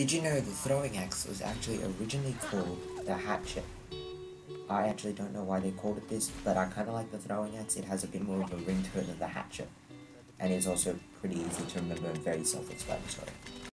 Did you know the throwing axe was actually originally called the hatchet? I actually don't know why they called it this, but I kind of like the throwing axe. It has a bit more of a ring to it than the hatchet. And it's also pretty easy to remember and very self-explanatory.